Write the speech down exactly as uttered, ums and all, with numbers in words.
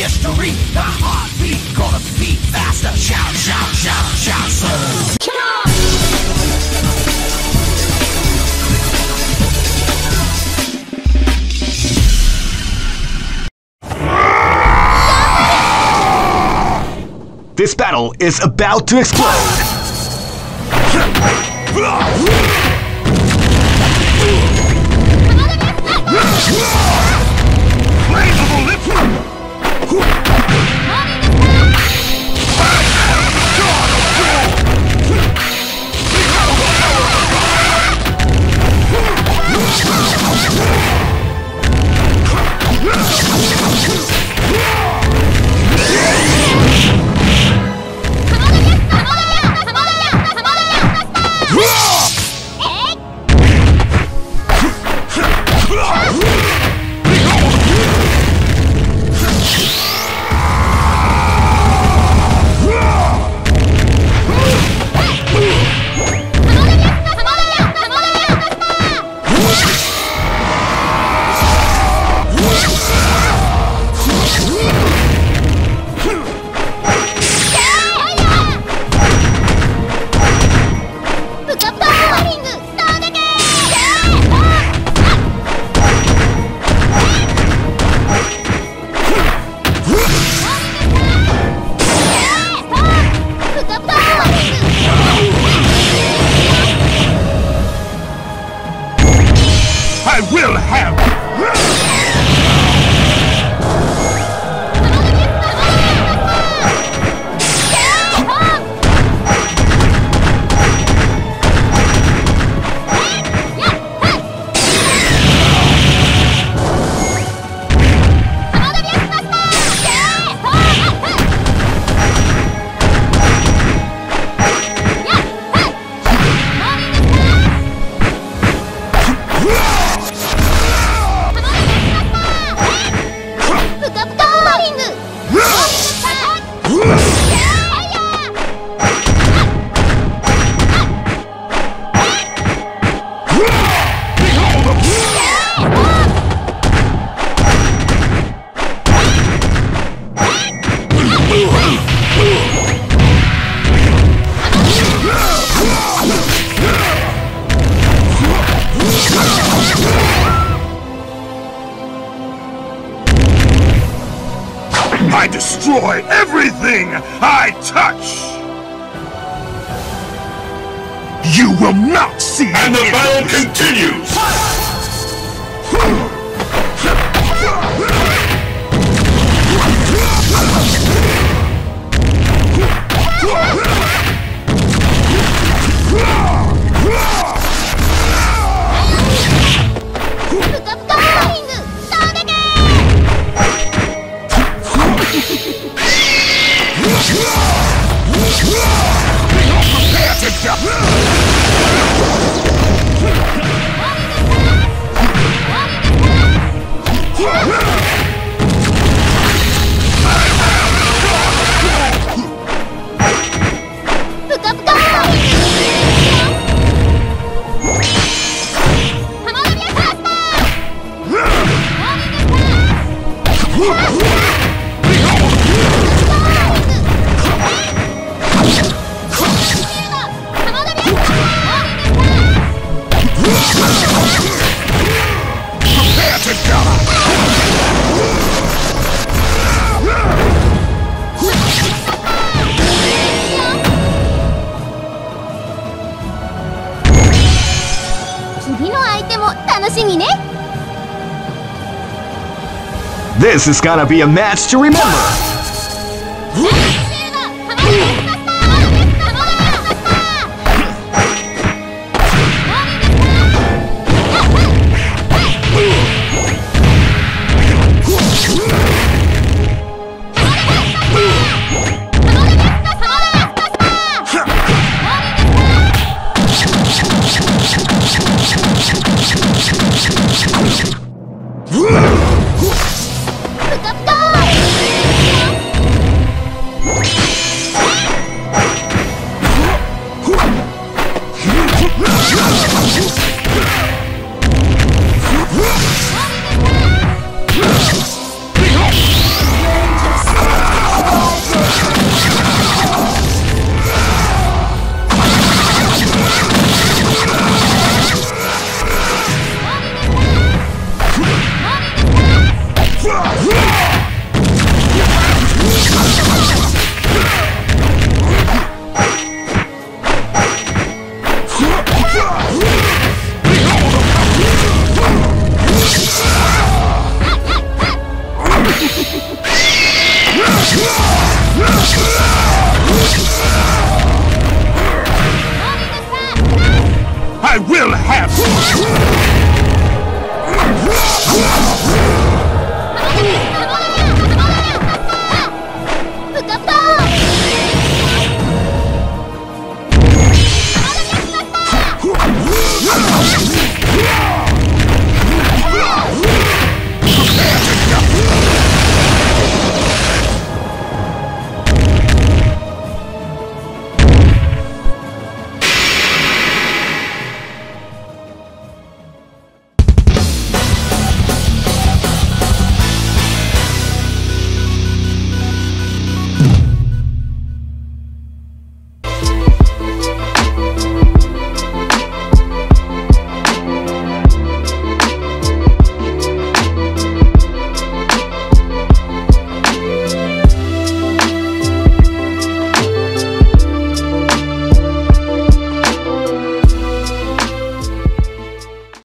history, the heartbeat, gonna beat faster, shout, shout, shout, shout, soul. This battle is about to explode! I will have! I destroy everything I touch! You will not see me! And the battle continues! This is gonna be a match to remember! Whoa!